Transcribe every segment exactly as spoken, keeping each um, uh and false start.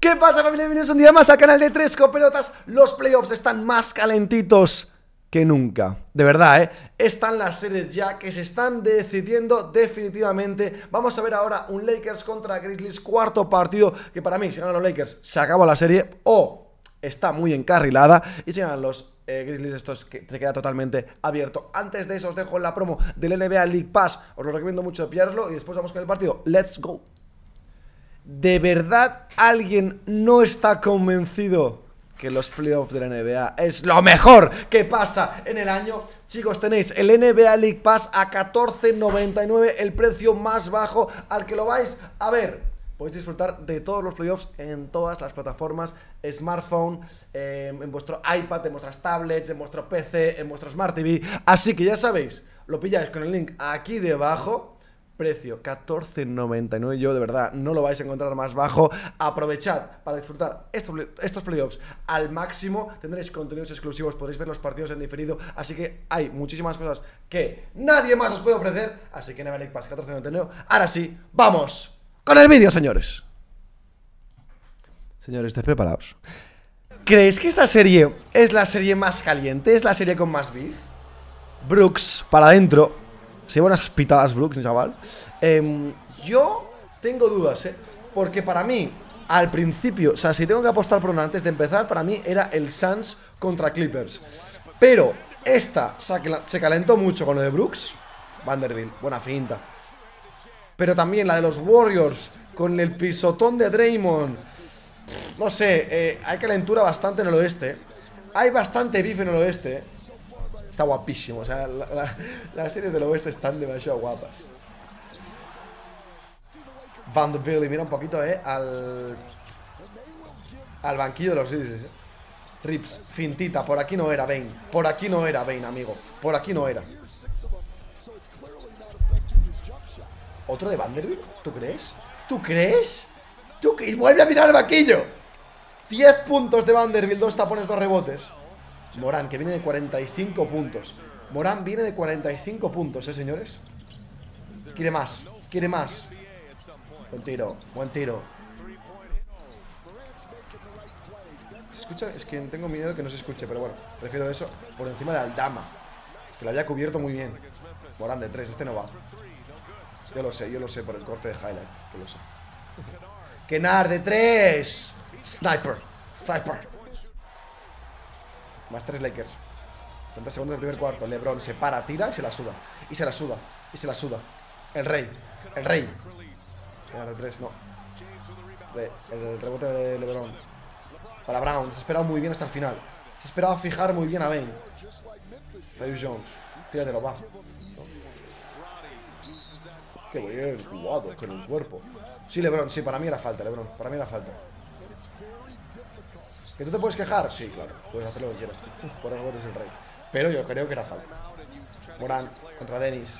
¿Qué pasa, familia? Bienvenidos un día más al canal de Tresco Pelotas. Los playoffs están más calentitos que nunca. De verdad, ¿eh? Están las series ya que se están decidiendo definitivamente. Vamos a ver ahora un Lakers contra Grizzlies, cuarto partido, que para mí, si ganan los Lakers, se acabó la serie o está muy encarrilada, y si ganan los Eh, Grizzlies, esto es que te queda totalmente abierto. Antes de eso os dejo la promo del N B A League Pass, os lo recomiendo mucho de pillarlo, y después vamos con el partido. Let's go. ¿De verdad alguien no está convencido que los playoffs de la N B A es lo mejor que pasa en el año? Chicos, tenéis el N B A League Pass a catorce noventa y nueve, el precio más bajo al que lo vais a ver. Podéis disfrutar de todos los playoffs en todas las plataformas, smartphone, eh, en vuestro iPad, en vuestras tablets, en vuestro P C, en vuestro Smart T V. Así que ya sabéis, lo pilláis con el link aquí debajo. Precio catorce noventa y nueve, yo de verdad no lo vais a encontrar más bajo. Aprovechad para disfrutar estos, play estos playoffs al máximo. Tendréis contenidos exclusivos, podréis ver los partidos en diferido. Así que hay muchísimas cosas que nadie más os puede ofrecer. Así que N B A League Pass catorce noventa y nueve. Ahora sí, ¡vamos con el vídeo, señores! Señores, ¿estáis preparados? ¿Creéis que esta serie es la serie más caliente? ¿Es la serie con más beef? Brooks, para adentro. Se lleva unas pitadas Brooks, chaval. Eh, yo tengo dudas, ¿eh? Porque para mí, al principio, o sea, si tengo que apostar por una antes de empezar, para mí era el Suns contra Clippers. Pero esta se calentó mucho con lo de Brooks. Vanderbilt, buena finta. Pero también la de los Warriors, con el pisotón de Draymond. No sé, eh, hay calentura bastante en el oeste. Hay bastante bife en el oeste. Está guapísimo, o sea, la, la, las series del oeste están demasiado guapas. Vanderbilt, y mira un poquito, eh, al... al banquillo de los Grizzlies. Rips, fintita, por aquí no era Bane. Por aquí no era Bane, amigo. Por aquí no era. ¿Otro de Vanderbilt? ¿Tú crees? ¿Tú crees? ¿Tú crees? ¡Vuelve a mirar el vaquillo! diez puntos de Vanderbilt, dos tapones, dos rebotes. Morán, que viene de cuarenta y cinco puntos. Morán viene de cuarenta y cinco puntos, ¿eh, señores? Quiere más, quiere más. Buen tiro, buen tiro. ¿Se escucha? Es que tengo miedo que no se escuche, pero bueno, prefiero eso por encima de Aldama, que lo haya cubierto muy bien. Morán de tres, este no va. Yo lo sé, yo lo sé por el corte de highlight. Yo lo sé. Kennard de tres. Sniper. Sniper. Más tres Lakers. treinta segundos del primer cuarto. LeBron se para, tira y se la suda. Y se la suda. Y se la suda. El rey. El rey. Kennard de tres, no. Re, el rebote de LeBron. Para Brown. Se ha esperado muy bien hasta el final. Se ha esperado fijar muy bien a Bane. Trey Jones. Tíratelo, va. Qué bien jugado con el cuerpo. Sí, LeBron, sí, para mí era falta, LeBron. Para mí era falta. ¿Que tú te puedes quejar? Sí, claro. Puedes hacer lo que quieras. Por algo eres el rey. Pero yo creo que era falta. Morán contra Dennis.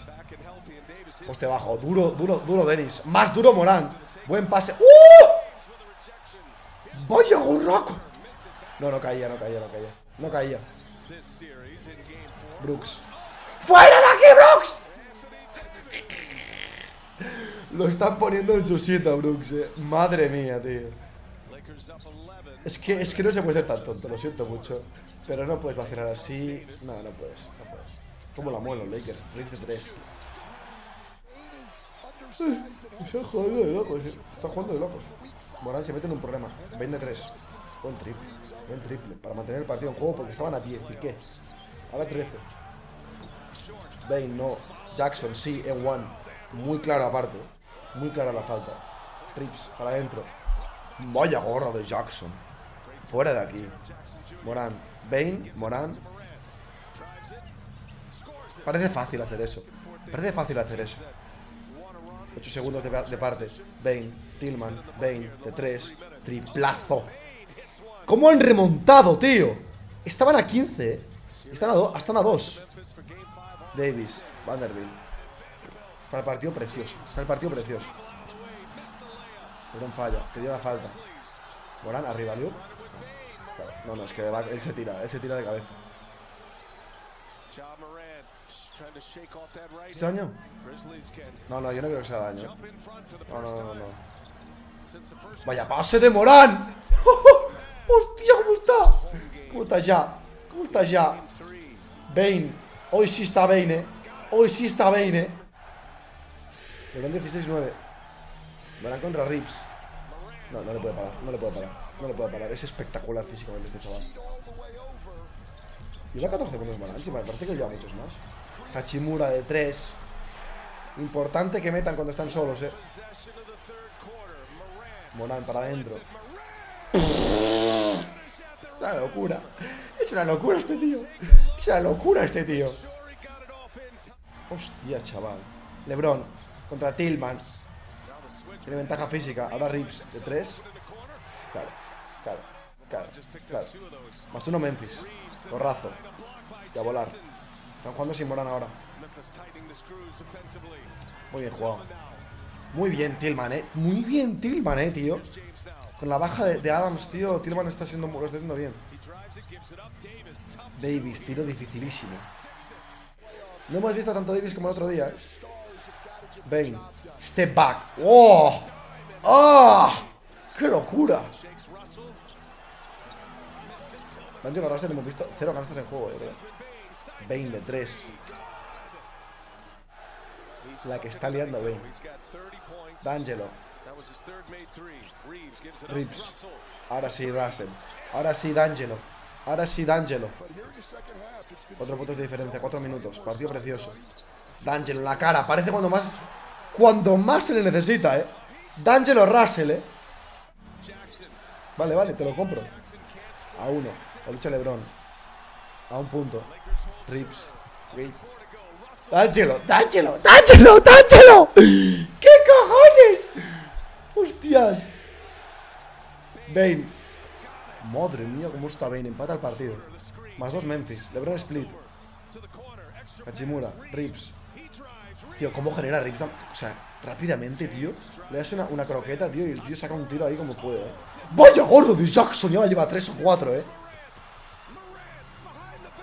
Poste bajo. Duro, duro, duro Dennis. Más duro Morán. Buen pase. ¡Uh! ¡Vaya gorraco! No, no caía, no caía, no caía. No caía. Brooks. ¡Fuera de aquí, Brooks! Lo están poniendo en su sitio, Brooks, eh. Madre mía, tío. Es que, es que no se puede ser tan tonto, lo siento mucho. Pero no puedes vacilar así. No, no puedes, no puedes. Como la mueven los Lakers, treinta y tres. Están jugando de locos, eh. Están jugando de locos. Morán se mete en un problema. veintitrés. Buen triple, buen triple. Para mantener el partido en juego porque estaban a diez. ¿Y qué? Ahora trece. Bane, no. Jackson, sí, en uno. Muy clara aparte. Muy clara la falta. Rips, para adentro. Vaya gorra de Jackson. Fuera de aquí. Morán. Bane, Morán. Parece fácil hacer eso. Parece fácil hacer eso. ocho segundos de, de parte. Bane, Tillman, Bane, de tres. Triplazo. ¿Cómo han remontado, tío? Estaban a quince, eh. Están a dos. Están a dos. Davis, Vanderbilt. Está el partido precioso. Está el partido precioso. Morán falla. Que dio la falta. Morán arriba, Liu. No, no, es que va, él se tira. Él se tira de cabeza. ¿Este daño? No, no, yo no creo que sea daño. No, no, no, no. Vaya pase de Morán. ¡Oh, oh! Hostia, ¿cómo está? ¿Cómo está ya? ¿Cómo está ya? Bane. Hoy sí está Bane, eh. Hoy sí está Bane, eh. LeBron dieciséis nueve. Morán contra Rips. No, no le puede parar, no le puede parar. No le puede parar. Es espectacular físicamente este chaval. Lleva catorce puntos Morán. Sí, me parece que lleva muchos más. Hachimura de tres. Importante que metan cuando están solos, eh. Morán para adentro. Es una locura. Es una locura este tío. Es una locura este tío. Hostia, chaval. LeBron contra Tillman. Tiene ventaja física. Ahora Rips de tres. Claro, claro, claro, claro. Más uno Memphis. Corrazo. Y a volar. Están jugando sin Morán ahora. Muy bien jugado. Muy bien Tillman, eh. Muy bien Tillman, eh, tío. Con la baja de, de Adams, tío, Tillman está siendo, lo está haciendo bien. Davis, tiro dificilísimo. No hemos visto tanto Davis como el otro día, eh. Bane, step back. ¡Oh! ¡Ah! ¡Oh! ¡Qué locura! D'Angelo Russell hemos visto cero canastas en juego, yo creo. Bane de tres. La que está liando Bane. D'Angelo Reeves. Ahora sí Russell. Ahora sí D'Angelo. Ahora sí D'Angelo. Cuatro puntos de diferencia, cuatro minutos. Partido precioso. D'Angelo en la cara. Parece cuando más, cuando más se le necesita, eh. D'Angelo Russell, eh. Vale, vale, te lo compro. A uno. La lucha LeBron. A un punto. Reeves. Reeves. D'Angelo, D'Angelo, D'Angelo, D'Angelo. ¿Qué cojones? Hostias. Bane. Madre mía, cómo está Bane. Empata el partido. Más dos Memphis. LeBron split. Hachimura, Rips. Tío, cómo genera Rips. O sea, rápidamente, tío. Le das una, una croqueta, tío, y el tío saca un tiro ahí como puede, eh. Vaya gordo de Jackson. Ya lleva tres o cuatro, eh.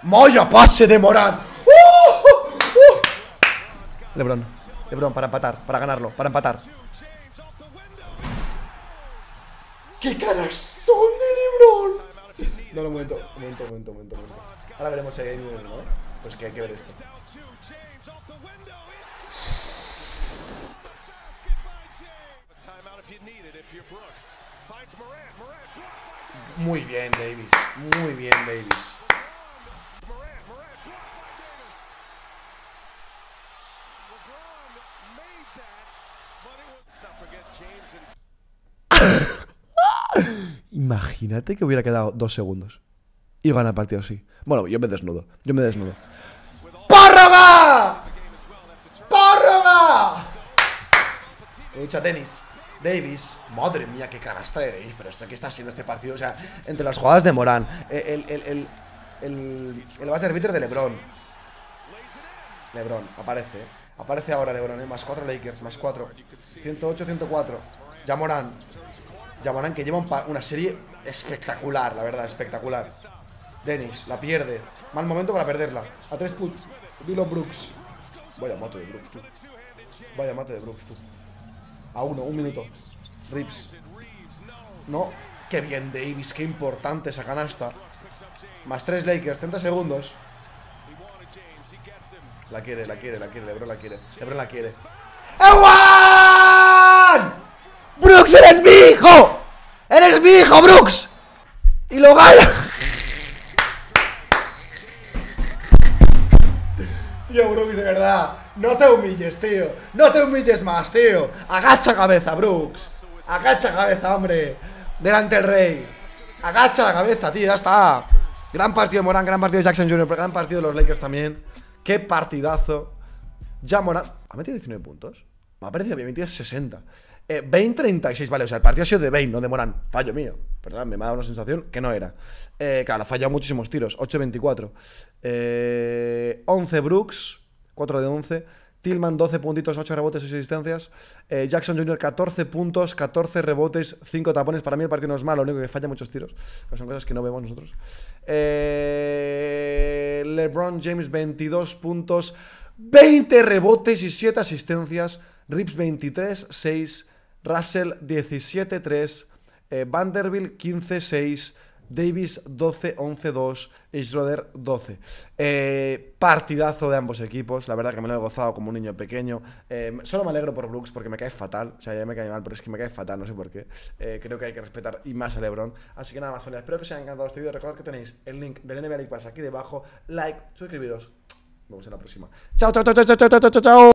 Vaya pase de Morán. LeBron, LeBron, para empatar, para ganarlo, para empatar. ¡Qué canastón de LeBron! No, no, un momento, un momento, un momento, un momento. Ahora veremos si hay uno, ¿no? Pues que hay que ver esto. Muy bien, Davis, muy bien, Davis. Imagínate que hubiera quedado dos segundos y gana el partido así. Bueno, yo me desnudo, yo me desnudo. ¡Párraga! ¡Párraga! Lucha Dennis. Davis, madre mía, qué canasta de Davis. Pero esto, ¿qué está haciendo este partido? O sea, entre las jugadas de Morán, el, el, el, el, el base arbiter de LeBron. LeBron, aparece, ¿eh? Aparece ahora LeBron, ¿eh? Más cuatro Lakers, más cuatro. ciento ocho a ciento cuatro. Ja Morant. Ja Morant que lleva un una serie espectacular, la verdad, espectacular. Dennis, la pierde. Mal momento para perderla. A tres put. Dillon Brooks. Vaya mate de Brooks, tú. Vaya mate de Brooks, tú. A uno, un minuto. Rips. No. Qué bien, Davis. Qué importante esa canasta. Más tres Lakers, treinta segundos. La quiere, la quiere, la quiere, LeBron la quiere. LeBron la quiere. ¡Ewan! ¡Brooks, eres mi hijo! ¡Eres mi hijo, Brooks! ¡Y lo gana! Tío, Brooks, de verdad. No te humilles, tío. No te humilles más, tío. Agacha cabeza, Brooks. Agacha cabeza, hombre. Delante el rey. Agacha la cabeza, tío, ya está. Gran partido de Morán, gran partido de Jackson junior, gran partido de los Lakers también. ¡Qué partidazo! Ja Morant. ¿Ha metido diecinueve puntos? Me ha parecido que había metido sesenta. Eh, Bane treinta y seis, vale. O sea, el partido ha sido de Bane, no de Morant. Fallo mío. Perdón, me ha dado una sensación que no era. Eh, claro, ha fallado muchísimos tiros. ocho de veinticuatro. Eh, once Brooks. cuatro de once. Tillman doce puntitos, ocho rebotes y seis asistencias. Eh, Jackson junior catorce puntos, catorce rebotes, cinco tapones. Para mí el partido no es malo, lo único que falla muchos tiros. Pero son cosas que no vemos nosotros. Eh, LeBron James veintidós puntos, veinte rebotes y siete asistencias. Rips veintitrés, seis Russell diecisiete tres, eh, Vanderbilt quince seis, Davis doce once dos y Schroeder doce. Eh, partidazo de ambos equipos. La verdad que me lo he gozado como un niño pequeño. Eh, solo me alegro por Brooks porque me cae fatal. O sea, ya me cae mal, pero es que me cae fatal, no sé por qué. Eh, creo que hay que respetar y más a LeBron. Así que nada más, familia. Espero que os haya encantado este vídeo. Recordad que tenéis el link del N B A League Pass aquí debajo. Like, suscribiros. Nos vemos en la próxima. Chao, chao, chao, chao, chao, chao, chao, chao.